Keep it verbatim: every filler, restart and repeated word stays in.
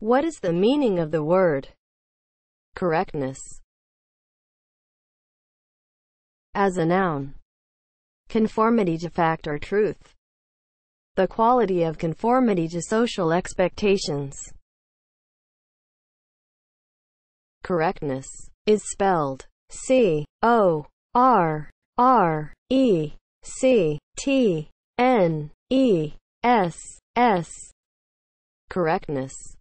What is the meaning of the word correctness as a noun? Conformity to fact or truth. The quality of conformity to social expectations. Correctness is spelled C O R R E C T N E S S. Correctness